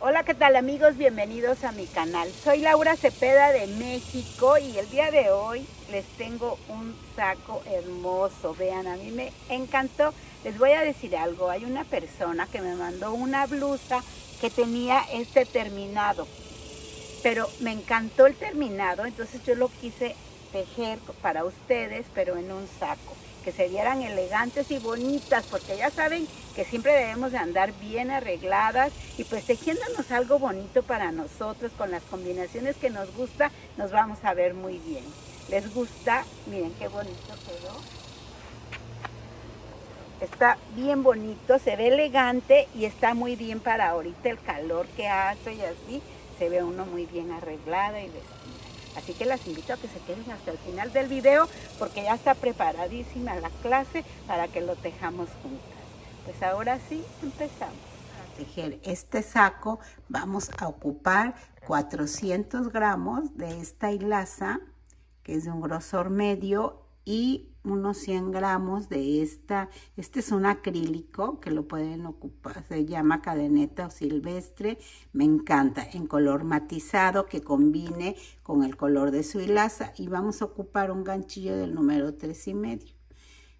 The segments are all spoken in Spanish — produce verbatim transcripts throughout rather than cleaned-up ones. Hola, ¿qué tal amigos? Bienvenidos a mi canal. Soy Laura Cepeda de México y el día de hoy les tengo un saco hermoso. Vean, a mí me encantó. Les voy a decir algo. Hay una persona que me mandó una blusa que tenía este terminado, pero me encantó el terminado, entonces yo lo quise tejer para ustedes, pero en un saco, que se vieran elegantes y bonitas, porque ya saben que siempre debemos de andar bien arregladas y pues tejiéndonos algo bonito para nosotros, con las combinaciones que nos gusta, nos vamos a ver muy bien. ¿Les gusta? Miren qué bonito quedó. Está bien bonito, se ve elegante y está muy bien para ahorita el calor que hace y así, se ve uno muy bien arreglada y vestida. Así que las invito a que se queden hasta el final del video porque ya está preparadísima la clase para que lo tejamos juntas. Pues ahora sí, empezamos. Para tejer este saco vamos a ocupar cuatrocientos gramos de esta hilaza, que es de un grosor medio, y unos cien gramos de esta. Este es un acrílico que lo pueden ocupar, se llama cadeneta silvestre. Me encanta, en color matizado que combine con el color de su hilaza. Y vamos a ocupar un ganchillo del número tres y medio.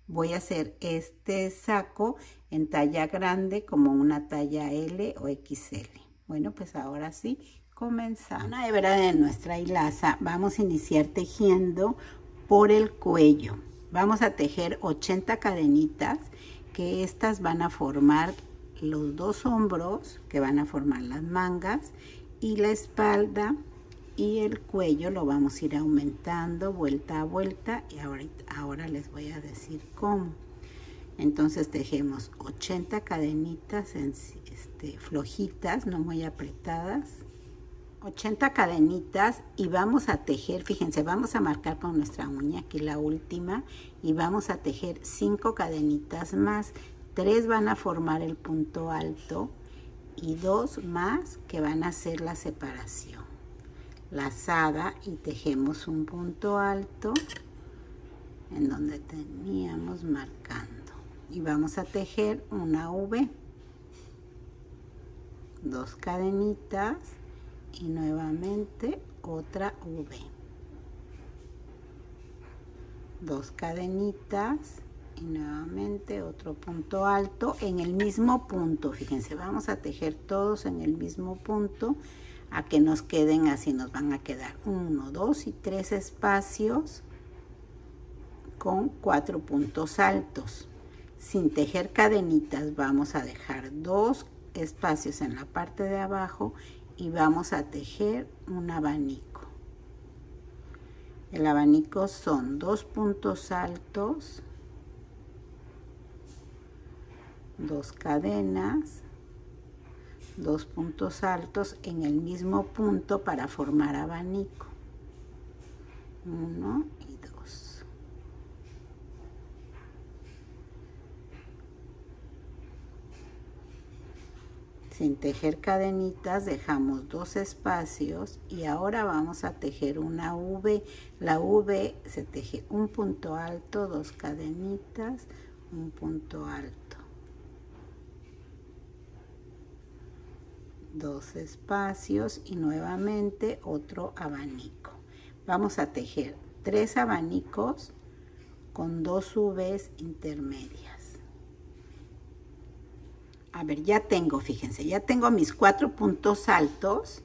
Voy a hacer este saco en talla grande, como una talla L o equis ele. Bueno, pues ahora sí, comenzamos. Una hebra de nuestra hilaza, vamos a iniciar tejiendo por el cuello. Vamos a tejer ochenta cadenitas, que estas van a formar los dos hombros, que van a formar las mangas y la espalda, y el cuello lo vamos a ir aumentando vuelta a vuelta, y ahora, ahora les voy a decir cómo. Entonces tejemos ochenta cadenitas en, este, flojitas, no muy apretadas. ochenta cadenitas y vamos a tejer, fíjense, vamos a marcar con nuestra uña aquí la última y vamos a tejer cinco cadenitas más, tres van a formar el punto alto y dos más que van a hacer la separación. Lazada y tejemos un punto alto en donde teníamos marcando y vamos a tejer una V, dos cadenitas y nuevamente otra V, dos cadenitas y nuevamente otro punto alto en el mismo punto. Fíjense, vamos a tejer todos en el mismo punto a que nos queden así. Nos van a quedar uno, dos y tres espacios con cuatro puntos altos. Sin tejer cadenitas vamos a dejar dos espacios en la parte de abajo y vamos a tejer un abanico. El abanico son dos puntos altos, dos cadenas, dos puntos altos en el mismo punto para formar abanico. Uno y dos. Sin tejer cadenitas dejamos dos espacios y ahora vamos a tejer una V. La V se teje un punto alto, dos cadenitas, un punto alto, dos espacios y nuevamente otro abanico. Vamos a tejer tres abanicos con dos Vs intermedias. A ver, ya tengo, fíjense, ya tengo mis cuatro puntos altos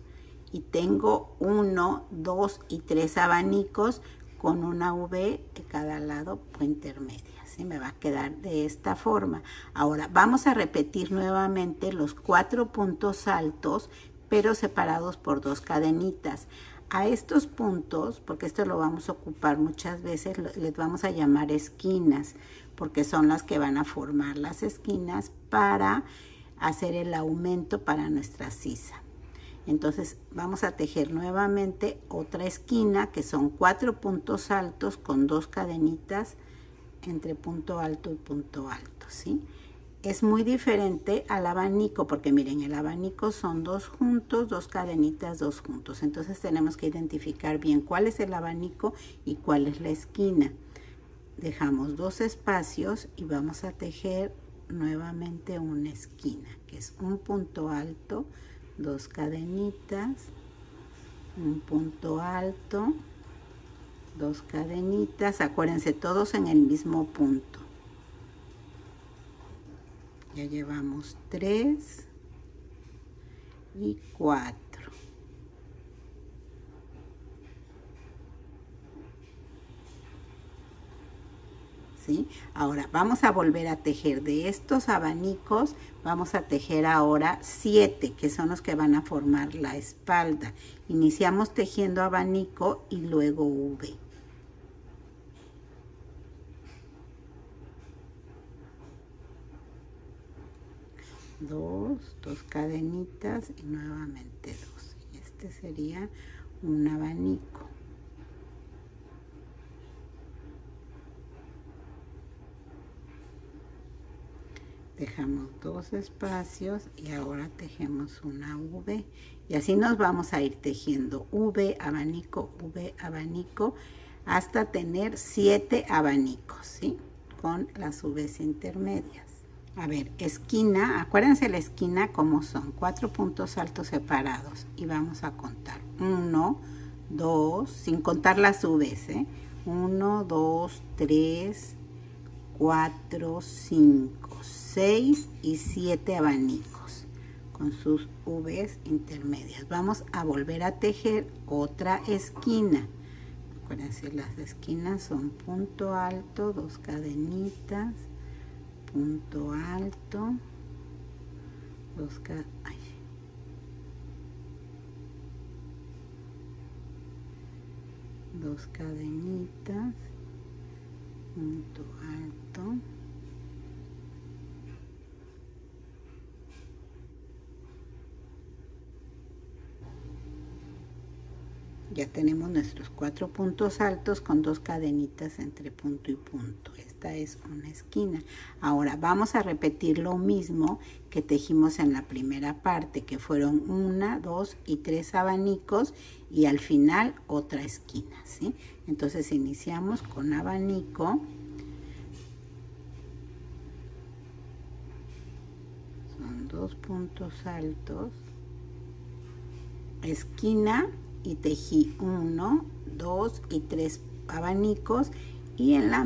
y tengo uno, dos y tres abanicos con una V de cada lado por intermedia. ¿Sí? Me va a quedar de esta forma. Ahora vamos a repetir nuevamente los cuatro puntos altos, pero separados por dos cadenitas. A estos puntos, porque esto lo vamos a ocupar muchas veces, les vamos a llamar esquinas, porque son las que van a formar las esquinas para hacer el aumento para nuestra sisa. Entonces vamos a tejer nuevamente otra esquina, que son cuatro puntos altos con dos cadenitas entre punto alto y punto alto, ¿sí? Es muy diferente al abanico, porque miren, el abanico son dos juntos, dos cadenitas, dos juntos. Entonces tenemos que identificar bien cuál es el abanico y cuál es la esquina. Dejamos dos espacios y vamos a tejer nuevamente una esquina, que es un punto alto, dos cadenitas, un punto alto, dos cadenitas, acuérdense todos en el mismo punto. Ya llevamos tres y cuatro. ¿Sí? Ahora vamos a volver a tejer de estos abanicos, vamos a tejer ahora siete, que son los que van a formar la espalda. Iniciamos tejiendo abanico y luego V. Dos, dos cadenitas y nuevamente dos. Este sería un abanico. Dejamos dos espacios y ahora tejemos una V. Y así nos vamos a ir tejiendo V, abanico, V, abanico, hasta tener siete abanicos, ¿sí? Con las Vs intermedias. A ver, esquina, acuérdense la esquina como son, cuatro puntos altos separados. Y vamos a contar, uno, dos, sin contar las Vs, ¿eh? uno, dos, tres, cuatro, cinco, seis y siete abanicos con sus Vs intermedias. Vamos a volver a tejer otra esquina. Acuérdense, las esquinas son punto alto, dos cadenitas, punto alto, dos cadenitas. Dos cadenitas, punto alto. Ya tenemos nuestros cuatro puntos altos con dos cadenitas entre punto y punto. Esta es una esquina. Ahora vamos a repetir lo mismo que tejimos en la primera parte, que fueron una, dos y tres abanicos y al final otra esquina, ¿sí? Entonces iniciamos con abanico. Son dos puntos altos. Esquina. Y tejí uno, dos y tres abanicos y en la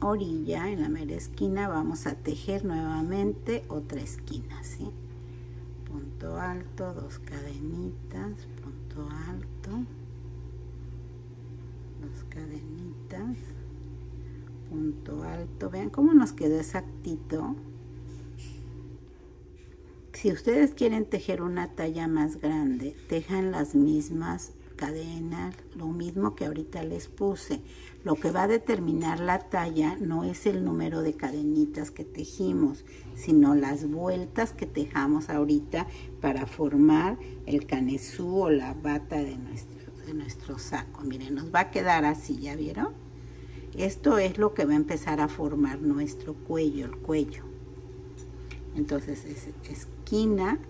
orilla, en la mera esquina, vamos a tejer nuevamente otra esquina, ¿sí? Punto alto, dos cadenitas, punto alto, dos cadenitas, punto alto. Vean cómo nos quedó exactito. Si ustedes quieren tejer una talla más grande, tejan las mismas cadenas, lo mismo que ahorita les puse. Lo que va a determinar la talla no es el número de cadenitas que tejimos, sino las vueltas que tejamos ahorita para formar el canesú o la bata de nuestro, de nuestro saco. Miren, nos va a quedar así, ¿ya vieron? Esto es lo que va a empezar a formar nuestro cuello, el cuello. Entonces es esquina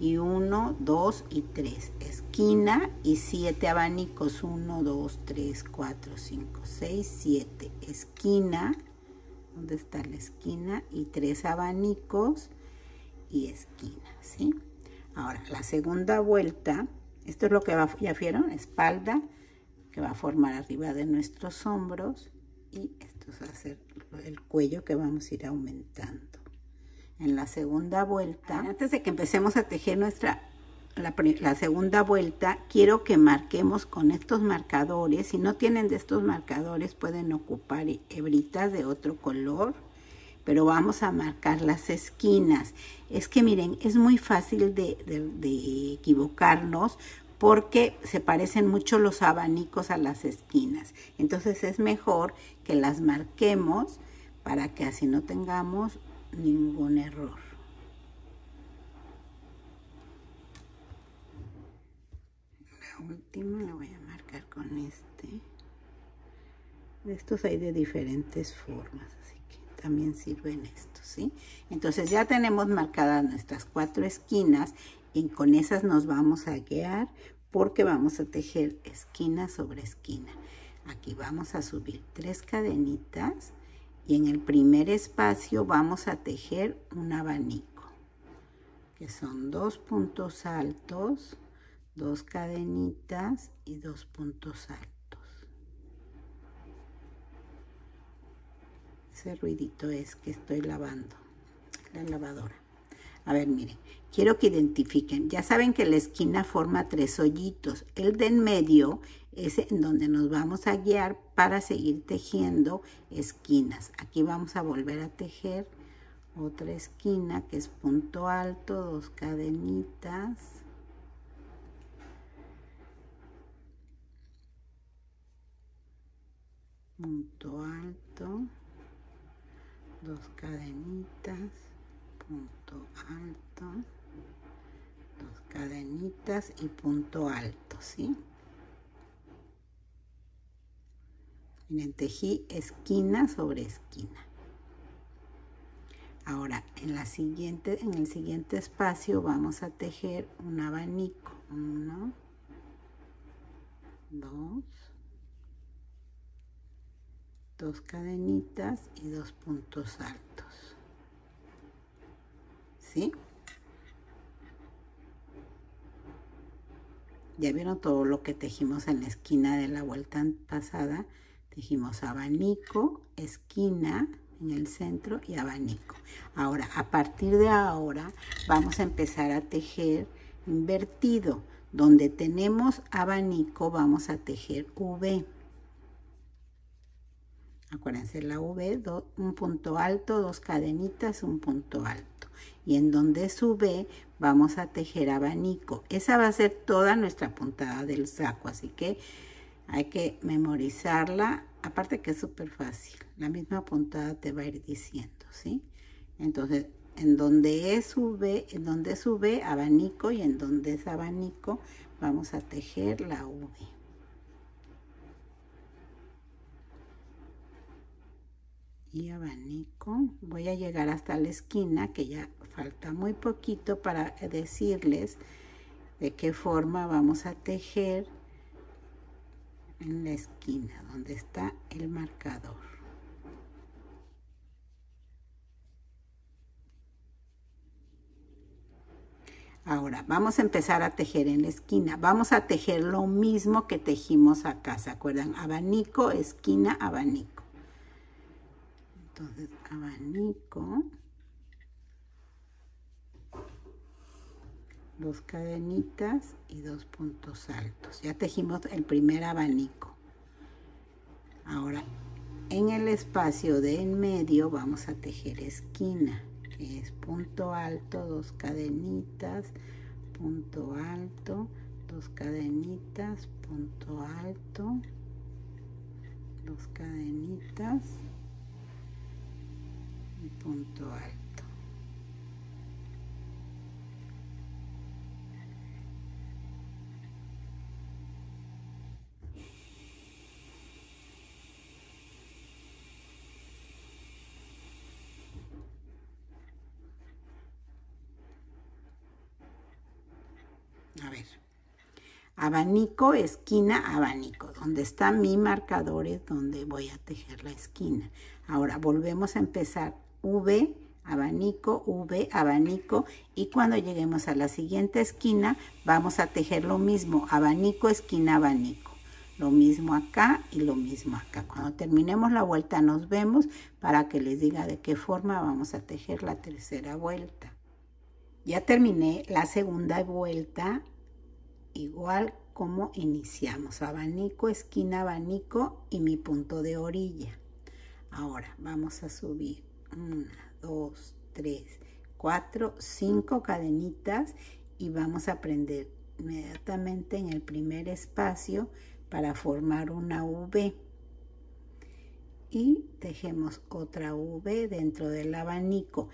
y uno, dos y tres. Esquina y siete abanicos. uno, dos, tres, cuatro, cinco, seis, siete. Esquina, ¿dónde está la esquina? Y tres abanicos y esquina, ¿sí? Ahora, la segunda vuelta, esto es lo que va, ya vieron, espalda, que va a formar arriba de nuestros hombros. Y esto va a ser el cuello que vamos a ir aumentando. En la segunda vuelta, antes de que empecemos a tejer nuestra la, la segunda vuelta, quiero que marquemos con estos marcadores. Si no tienen de estos marcadores, pueden ocupar hebritas de otro color, pero vamos a marcar las esquinas. Es que miren, es muy fácil de, de, de equivocarnos porque se parecen mucho los abanicos a las esquinas. Entonces es mejor que las marquemos para que así no tengamos ningún error. La última la voy a marcar con este. Estos hay de diferentes formas, así que también sirven estos, ¿sí? Entonces ya tenemos marcadas nuestras cuatro esquinas y con esas nos vamos a guiar porque vamos a tejer esquina sobre esquina. Aquí vamos a subir tres cadenitas. Y en el primer espacio vamos a tejer un abanico. que son dos puntos altos, dos cadenitas y dos puntos altos. Ese ruidito es que estoy lavando la lavadora. A ver, miren, quiero que identifiquen. Ya saben que la esquina forma tres hoyitos. El de en medio es en donde nos vamos a guiar para seguir tejiendo esquinas. Aquí vamos a volver a tejer otra esquina que es punto alto, dos cadenitas. Punto alto, dos cadenitas. Punto alto, dos cadenitas y punto alto, ¿sí? Miren, tejí esquina sobre esquina. Ahora, en la siguiente, en el siguiente espacio vamos a tejer un abanico. Uno, dos, dos cadenitas y dos puntos altos. ¿Sí? Ya vieron todo lo que tejimos en la esquina de la vuelta pasada. Tejimos abanico, esquina en el centro y abanico. Ahora, a partir de ahora, vamos a empezar a tejer invertido. Donde tenemos abanico, vamos a tejer V. Acuérdense, la V, do, un punto alto, dos cadenitas, un punto alto. Y en donde sube vamos a tejer abanico. Esa va a ser toda nuestra puntada del saco, así que hay que memorizarla. Aparte que es súper fácil, la misma puntada te va a ir diciendo, ¿sí? Entonces, en donde es V, en donde sube abanico, y en donde es abanico vamos a tejer la V. Y abanico. Voy a llegar hasta la esquina, que ya falta muy poquito para decirles de qué forma vamos a tejer en la esquina donde está el marcador. Ahora vamos a empezar a tejer en la esquina. Vamos a tejer lo mismo que tejimos acá, ¿se acuerdan? Abanico, esquina, abanico. Entonces, abanico, dos cadenitas y dos puntos altos. Ya tejimos el primer abanico. Ahora, en el espacio de en medio vamos a tejer esquina, que es punto alto, dos cadenitas, punto alto, dos cadenitas, punto alto, dos cadenitas. Y punto alto. A ver, abanico, esquina, abanico. Donde está mi marcador es donde voy a tejer la esquina. Ahora volvemos a empezar. V, abanico, V, abanico, y cuando lleguemos a la siguiente esquina vamos a tejer lo mismo, abanico, esquina, abanico. Lo mismo acá y lo mismo acá. Cuando terminemos la vuelta nos vemos para que les diga de qué forma vamos a tejer la tercera vuelta. Ya terminé la segunda vuelta igual como iniciamos, abanico, esquina, abanico y mi punto de orilla. Ahora vamos a subir. Una, dos, tres, cuatro, cinco cadenitas y vamos a prender inmediatamente en el primer espacio para formar una V. Y tejemos otra V dentro del abanico.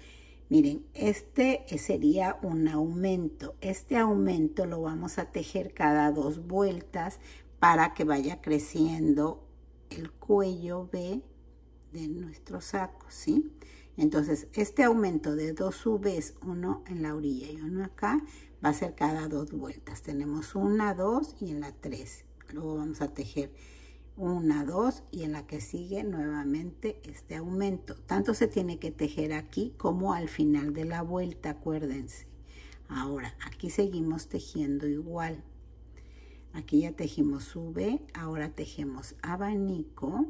Miren, este sería un aumento. Este aumento lo vamos a tejer cada dos vueltas para que vaya creciendo el cuello V de nuestro saco, ¿sí? Entonces, este aumento de dos V's, uno en la orilla y uno acá, va a ser cada dos vueltas. Tenemos una, dos y en la tres. Luego vamos a tejer una, dos y en la que sigue nuevamente este aumento. Tanto se tiene que tejer aquí como al final de la vuelta, acuérdense. Ahora, aquí seguimos tejiendo igual. Aquí ya tejimos V, ahora tejemos abanico.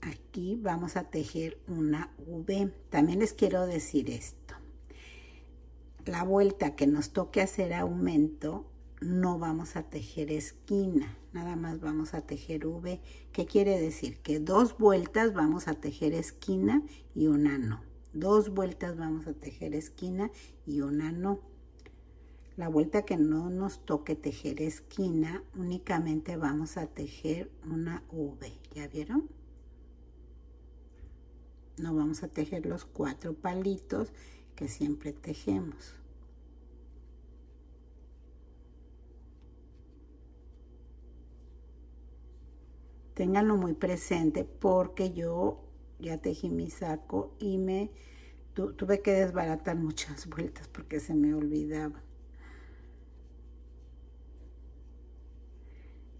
Aquí vamos a tejer una V. También les quiero decir esto. La vuelta que nos toque hacer aumento, no vamos a tejer esquina. Nada más vamos a tejer V. ¿Qué quiere decir? Que dos vueltas vamos a tejer esquina y una no. Dos vueltas vamos a tejer esquina y una no. La vuelta que no nos toque tejer esquina, únicamente vamos a tejer una V. ¿Ya vieron? No vamos a tejer los cuatro palitos que siempre tejemos. Ténganlo muy presente porque yo ya tejí mi saco y me tu, tuve que desbaratar muchas vueltas porque se me olvidaba.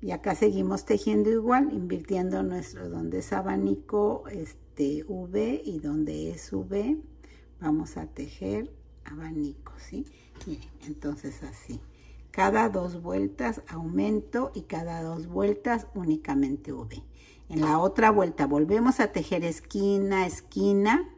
Y acá seguimos tejiendo igual, invirtiendo nuestro donde es abanico, este V, y donde es V, vamos a tejer abanico, ¿sí? Miren, entonces así. Cada dos vueltas aumento y cada dos vueltas únicamente V. En la otra vuelta volvemos a tejer esquina, esquina,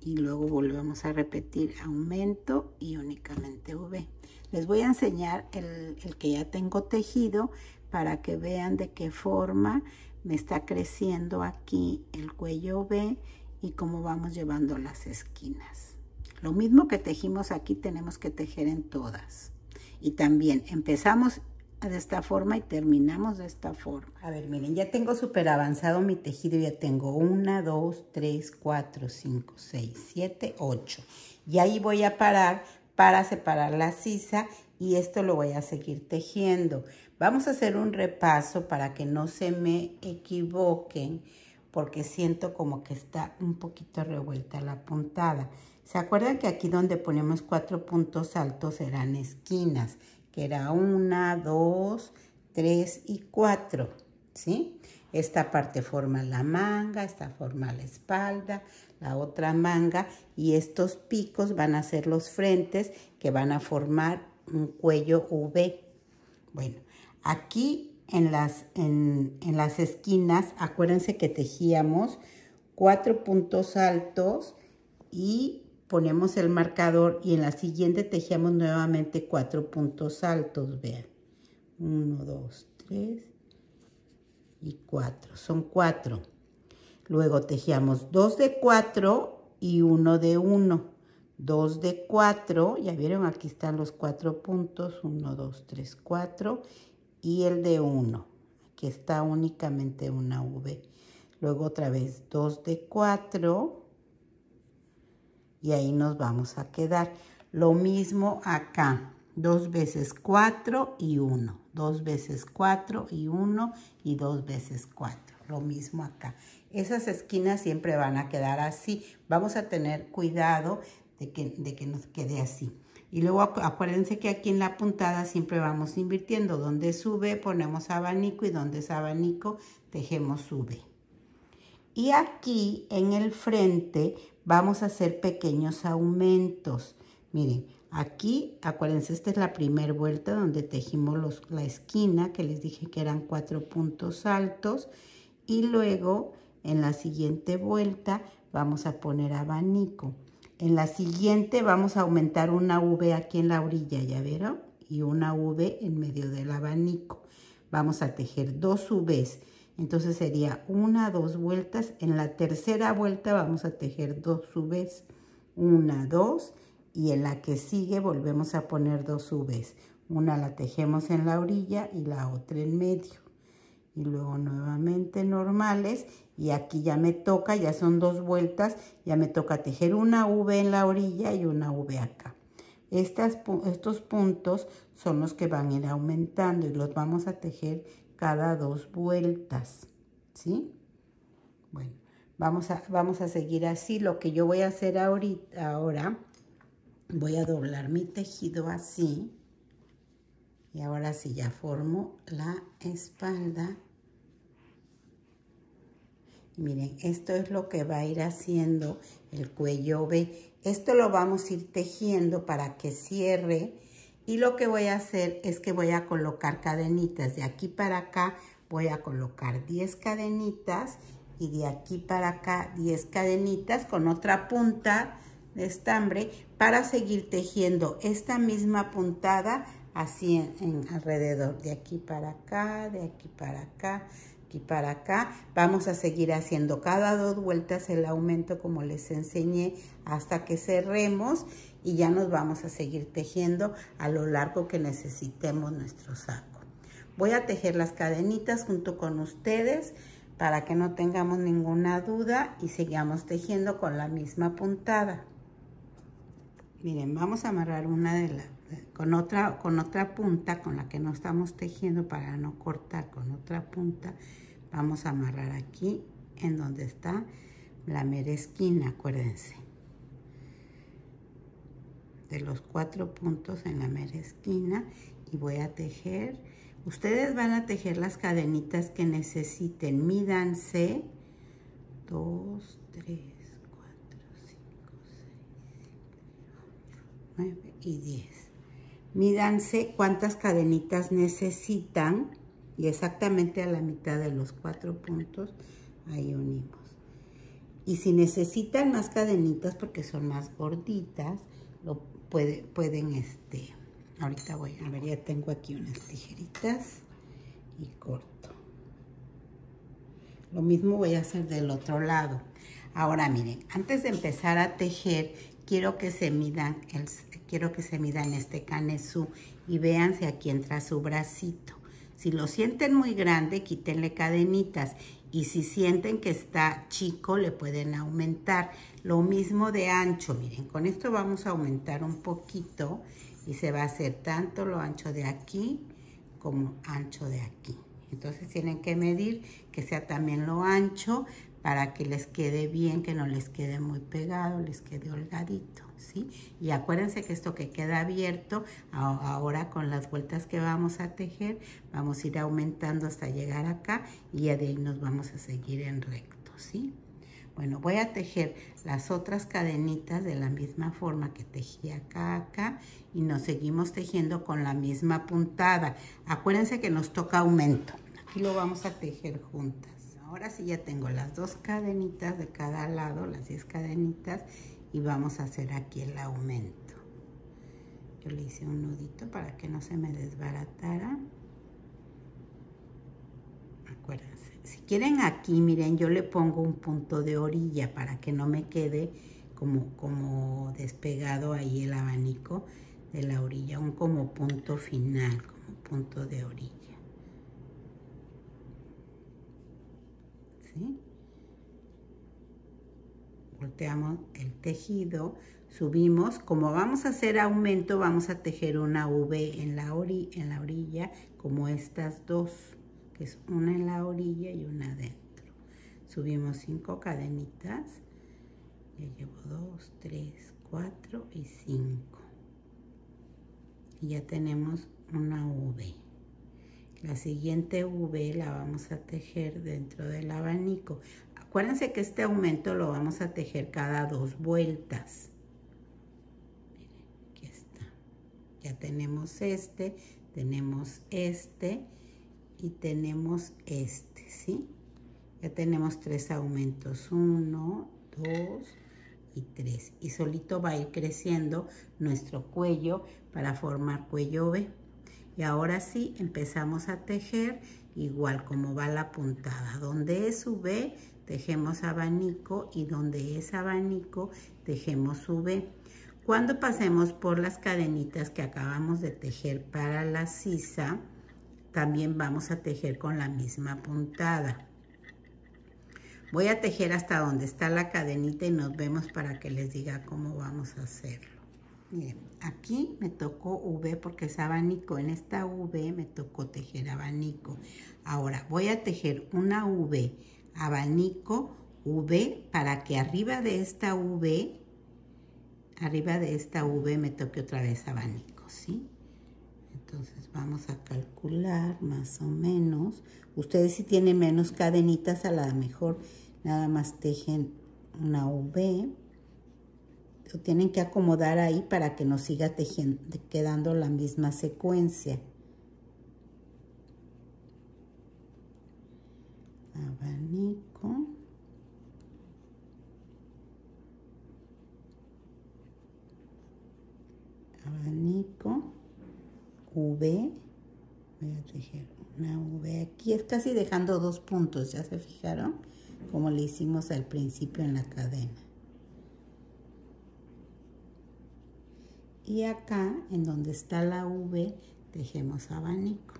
y luego volvemos a repetir aumento y únicamente V. Les voy a enseñar el, el que ya tengo tejido, para que vean de qué forma me está creciendo aquí el cuello V y cómo vamos llevando las esquinas. Lo mismo que tejimos aquí tenemos que tejer en todas. Y también empezamos de esta forma y terminamos de esta forma. A ver, miren, ya tengo súper avanzado mi tejido. Ya tengo uno, dos, tres, cuatro, cinco, seis, siete, ocho. Y ahí voy a parar para separar la sisa. Y esto lo voy a seguir tejiendo. Vamos a hacer un repaso para que no se me equivoquen, porque siento como que está un poquito revuelta la puntada. ¿Se acuerdan que aquí donde ponemos cuatro puntos altos eran esquinas? Que era una, dos, tres y cuatro, ¿sí? Esta parte forma la manga, esta forma la espalda, la otra manga, y estos picos van a ser los frentes que van a formar un cuello V. Bueno, aquí en las, en, en las esquinas, acuérdense que tejíamos cuatro puntos altos y ponemos el marcador, y en la siguiente tejíamos nuevamente cuatro puntos altos, vean. Uno, dos, tres y cuatro. Son cuatro. Luego tejíamos dos de cuatro y uno de uno. Dos de cuatro, ya vieron, aquí están los cuatro puntos, uno, dos, tres, cuatro, y el de uno, aquí está únicamente una V. Luego otra vez dos de cuatro, y ahí nos vamos a quedar. Lo mismo acá, dos veces cuatro y uno, dos veces cuatro y uno, y dos veces cuatro. Lo mismo acá. Esas esquinas siempre van a quedar así. Vamos a tener cuidado De que, de que nos quede así. Y luego acuérdense que aquí en la puntada siempre vamos invirtiendo. Donde sube ponemos abanico, y donde es abanico tejemos sube. Y aquí en el frente vamos a hacer pequeños aumentos. Miren, aquí acuérdense, esta es la primera vuelta donde tejimos los, la esquina, que les dije que eran cuatro puntos altos. Y luego en la siguiente vuelta vamos a poner abanico. En la siguiente vamos a aumentar una V aquí en la orilla, ¿ya vieron? Y una V en medio del abanico. Vamos a tejer dos Vs. Entonces sería una, dos vueltas. En la tercera vuelta vamos a tejer dos Vs. Una, dos. Y en la que sigue volvemos a poner dos Vs. Una la tejemos en la orilla y la otra en medio. Y luego nuevamente normales. Y aquí ya me toca, ya son dos vueltas, ya me toca tejer una V en la orilla y una V acá. Estas, estos puntos son los que van a ir aumentando, y los vamos a tejer cada dos vueltas, ¿sí? Bueno, vamos a, vamos a seguir así. Lo que yo voy a hacer ahorita, ahora, voy a doblar mi tejido así. Y ahora sí ya formo la espalda. Y miren, esto es lo que va a ir haciendo el cuello B. Esto lo vamos a ir tejiendo para que cierre. Y lo que voy a hacer es que voy a colocar cadenitas. De aquí para acá voy a colocar diez cadenitas. Y de aquí para acá diez cadenitas con otra punta de estambre para seguir tejiendo esta misma puntada así en, en alrededor. De aquí para acá, de aquí para acá, aquí para acá. Vamos a seguir haciendo cada dos vueltas el aumento como les enseñé hasta que cerremos y ya nos vamos a seguir tejiendo a lo largo que necesitemos nuestro saco. Voy a tejer las cadenitas junto con ustedes para que no tengamos ninguna duda y sigamos tejiendo con la misma puntada. Miren, vamos a amarrar una de la, con, otra, con otra punta con la que no estamos tejiendo para no cortar con otra punta. Vamos a amarrar aquí en donde está la mera esquina, acuérdense. De los cuatro puntos en la mera esquina y voy a tejer. Ustedes van a tejer las cadenitas que necesiten. Mídanse. dos, tres, cuatro, cinco, seis, siete, ocho, nueve y diez. Mídanse cuántas cadenitas necesitan. Y exactamente a la mitad de los cuatro puntos, ahí unimos. Y si necesitan más cadenitas porque son más gorditas, lo puede, pueden este... Ahorita voy a ver, ya tengo aquí unas tijeritas y corto. Lo mismo voy a hacer del otro lado. Ahora miren, antes de empezar a tejer, quiero que se midan, el, quiero que se midan este canesú y vean si aquí entra su bracito. Si lo sienten muy grande, quítenle cadenitas. Y si sienten que está chico, le pueden aumentar. Lo mismo de ancho, miren, con esto vamos a aumentar un poquito. Y se va a hacer tanto lo ancho de aquí como ancho de aquí. Entonces tienen que medir que sea también lo ancho para que les quede bien, que no les quede muy pegado, les quede holgadito, ¿sí? Y acuérdense que esto que queda abierto, ahora con las vueltas que vamos a tejer, vamos a ir aumentando hasta llegar acá y ya de ahí nos vamos a seguir en recto, ¿sí? Bueno, voy a tejer las otras cadenitas de la misma forma que tejí acá, acá, y nos seguimos tejiendo con la misma puntada. Acuérdense que nos toca aumento. Aquí lo vamos a tejer juntas. Ahora sí ya tengo las dos cadenitas de cada lado, las diez cadenitas, y vamos a hacer aquí el aumento. Yo le hice un nudito para que no se me desbaratara. Acuérdense. Si quieren aquí, miren, yo le pongo un punto de orilla para que no me quede como, como despegado ahí el abanico de la orilla, un como punto final, como punto de orilla. ¿Sí? Volteamos el tejido, subimos. Como vamos a hacer aumento, vamos a tejer una V en la, ori- en la orilla, como estas dos. Es una en la orilla y una adentro. Subimos cinco cadenitas. Ya llevo dos, tres, cuatro y cinco. Y ya tenemos una V. La siguiente V la vamos a tejer dentro del abanico. Acuérdense que este aumento lo vamos a tejer cada dos vueltas. Miren, aquí está. Ya tenemos este, tenemos este. Y tenemos este, ¿sí? Ya tenemos tres aumentos, uno, dos y tres. Y solito va a ir creciendo nuestro cuello para formar cuello B. Y ahora sí, empezamos a tejer igual como va la puntada. Donde es su V, tejemos abanico y donde es abanico, tejemos su V. Cuando pasemos por las cadenitas que acabamos de tejer para la sisa, también vamos a tejer con la misma puntada. Voy a tejer hasta donde está la cadenita y nos vemos para que les diga cómo vamos a hacerlo. Miren, aquí me tocó V porque es abanico. En esta V me tocó tejer abanico. Ahora voy a tejer una V, abanico, V, para que arriba de esta V, arriba de esta V me toque otra vez abanico, ¿sí? Entonces vamos a calcular más o menos. Ustedes si tienen menos cadenitas, a lo mejor nada más tejen una V. Lo tienen que acomodar ahí para que nos siga tejiendo, quedando la misma secuencia. Abanico. Abanico. V. Voy a tejer una V aquí. Es casi dejando dos puntos, ¿ya se fijaron? Como le hicimos al principio en la cadena. Y acá, en donde está la V, tejemos abanico.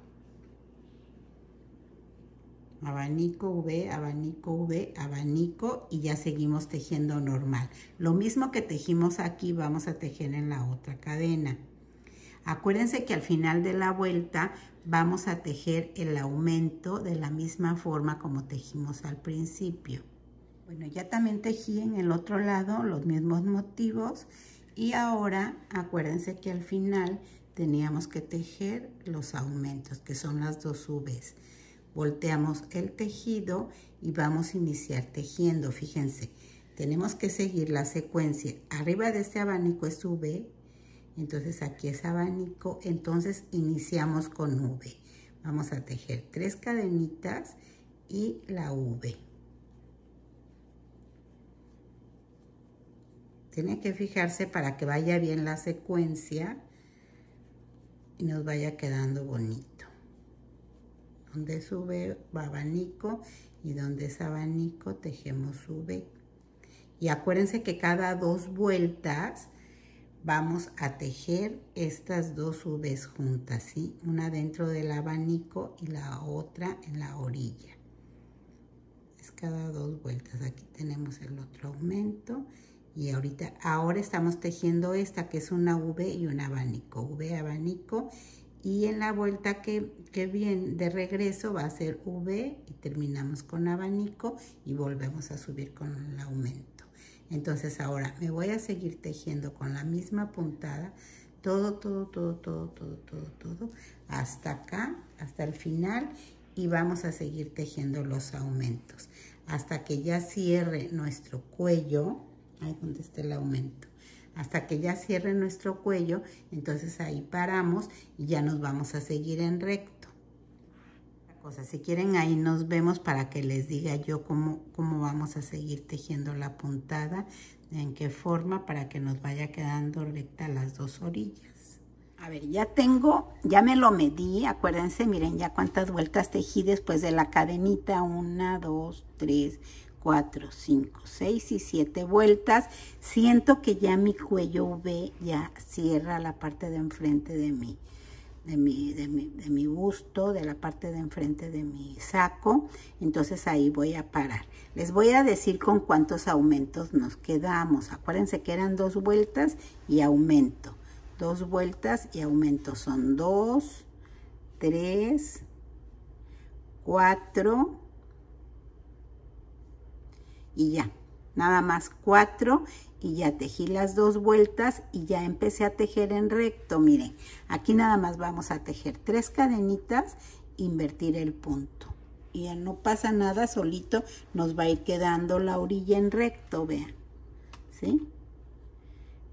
Abanico, V, abanico, V, abanico, y ya seguimos tejiendo normal. Lo mismo que tejimos aquí, vamos a tejer en la otra cadena. Acuérdense que al final de la vuelta vamos a tejer el aumento de la misma forma como tejimos al principio. Bueno, ya también tejí en el otro lado los mismos motivos. Y ahora, acuérdense que al final teníamos que tejer los aumentos, que son las dos Vs. Volteamos el tejido y vamos a iniciar tejiendo. Fíjense, tenemos que seguir la secuencia. Arriba de este abanico es V, entonces aquí es abanico, entonces iniciamos con V. Vamos a tejer tres cadenitas y la V. Tienen que fijarse para que vaya bien la secuencia y nos vaya quedando bonito. Donde es V va abanico y donde es abanico tejemos V. Y acuérdense que cada dos vueltas vamos a tejer estas dos Vs juntas, ¿sí? Una dentro del abanico y la otra en la orilla. Es cada dos vueltas. Aquí tenemos el otro aumento. Y ahorita, ahora estamos tejiendo esta que es una V y un abanico, V, abanico. Y en la vuelta que, que viene de regreso va a ser V y terminamos con abanico y volvemos a subir con el aumento. Entonces ahora me voy a seguir tejiendo con la misma puntada, todo, todo, todo, todo, todo, todo, todo, hasta acá, hasta el final. Y vamos a seguir tejiendo los aumentos hasta que ya cierre nuestro cuello. Ahí donde está el aumento, hasta que ya cierre nuestro cuello. Entonces ahí paramos y ya nos vamos a seguir en recto. Cosa, si quieren ahí nos vemos para que les diga yo cómo, cómo vamos a seguir tejiendo la puntada, en qué forma, para que nos vaya quedando recta las dos orillas. A ver, ya tengo, ya me lo medí, acuérdense, miren ya cuántas vueltas tejí después de la cadenita, una, dos, tres, cuatro, cinco, seis y siete vueltas. Siento que ya mi cuello V ya cierra la parte de enfrente de mi, de mi, de mi, de mi busto, de la parte de enfrente de mi saco. Entonces ahí voy a parar. Les voy a decir con cuántos aumentos nos quedamos. Acuérdense que eran dos vueltas y aumento. Dos vueltas y aumento. Son dos, tres, cuatro... Y ya, nada más cuatro y ya tejí las dos vueltas y ya empecé a tejer en recto. Miren, aquí nada más vamos a tejer tres cadenitas, invertir el punto. Y ya no pasa nada, solito nos va a ir quedando la orilla en recto, vean, ¿sí?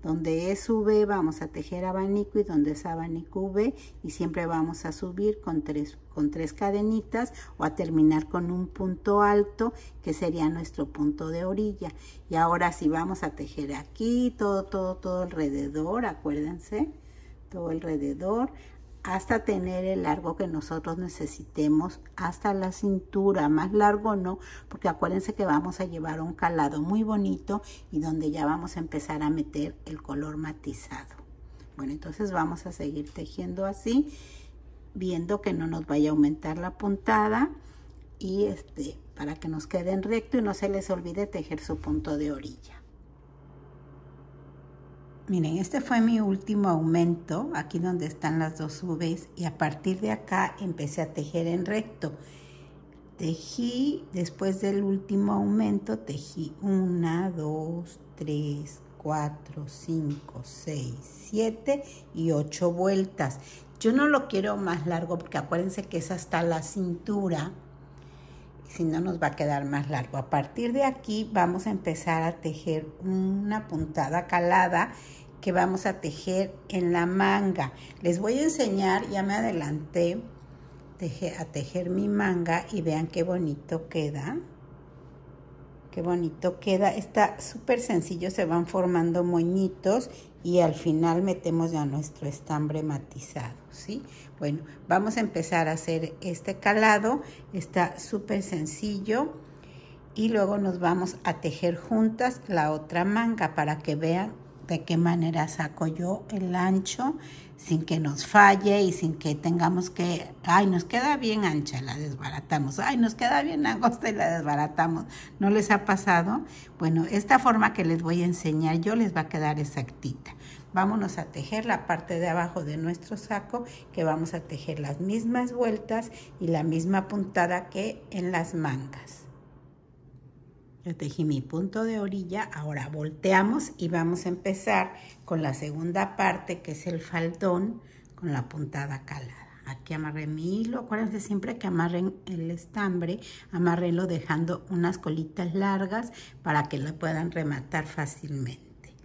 Donde es V vamos a tejer abanico y donde es abanico V, y siempre vamos a subir con tres, con tres cadenitas o a terminar con un punto alto que sería nuestro punto de orilla. Y ahora sí vamos a tejer aquí todo, todo, todo alrededor, acuérdense, todo alrededor, hasta tener el largo que nosotros necesitemos hasta la cintura. Más largo no, porque acuérdense que vamos a llevar un calado muy bonito y donde ya vamos a empezar a meter el color matizado. Bueno, entonces vamos a seguir tejiendo así, viendo que no nos vaya a aumentar la puntada y este, para que nos quede en recto y no se les olvide tejer su punto de orilla. Miren, este fue mi último aumento, aquí donde están las dos Vs, y a partir de acá empecé a tejer en recto. Tejí, después del último aumento, tejí una, dos, tres, cuatro, cinco, seis, siete y ocho vueltas. Yo no lo quiero más largo porque acuérdense que es hasta la cintura. Si no, nos va a quedar más largo. A partir de aquí vamos a empezar a tejer una puntada calada que vamos a tejer en la manga. Les voy a enseñar, ya me adelanté a tejer mi manga y vean qué bonito queda. Qué bonito queda. Está súper sencillo, se van formando moñitos y al final metemos ya nuestro estambre matizado, ¿sí? Bueno, vamos a empezar a hacer este calado. Está súper sencillo. Y luego nos vamos a tejer juntas la otra manga para que vean de qué manera saco yo el ancho sin que nos falle y sin que tengamos que, ay, nos queda bien ancha y la desbaratamos, ay, nos queda bien angosta y la desbaratamos. ¿No les ha pasado? Bueno, esta forma que les voy a enseñar yo les va a quedar exactita. Vámonos a tejer la parte de abajo de nuestro saco, que vamos a tejer las mismas vueltas y la misma puntada que en las mangas. Yo tejí mi punto de orilla, ahora volteamos y vamos a empezar con la segunda parte, que es el faldón, con la puntada calada. Aquí amarré mi hilo. Acuérdense siempre que amarren el estambre, amárrenlo dejando unas colitas largas para que lo puedan rematar fácilmente.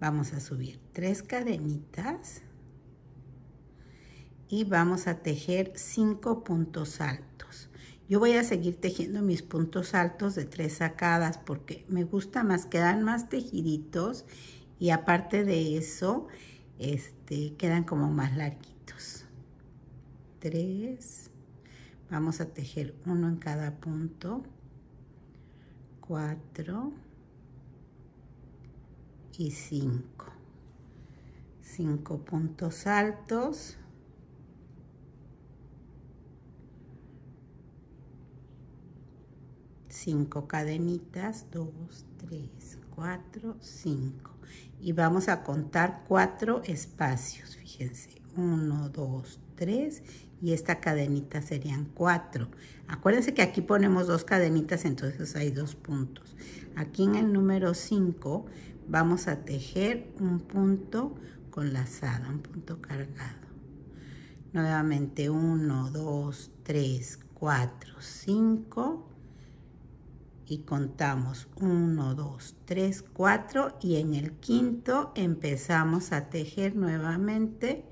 Vamos a subir tres cadenitas y vamos a tejer cinco puntos altos. Yo voy a seguir tejiendo mis puntos altos de tres sacadas porque me gusta más, quedan más tejiditos y aparte de eso, este, quedan como más larguitos. Tres, vamos a tejer uno en cada punto, cuatro y cinco. Cinco puntos altos. cinco cadenitas, dos, tres, cuatro, cinco. Y vamos a contar cuatro espacios, fíjense, uno, dos, tres, y esta cadenita serían cuatro. Acuérdense que aquí ponemos dos cadenitas, entonces hay dos puntos. Aquí en el número cinco vamos a tejer un punto con lazada, un punto cargado. Nuevamente uno, dos, tres, cuatro, cinco. Y contamos uno, dos, tres, cuatro y en el quinto empezamos a tejer nuevamente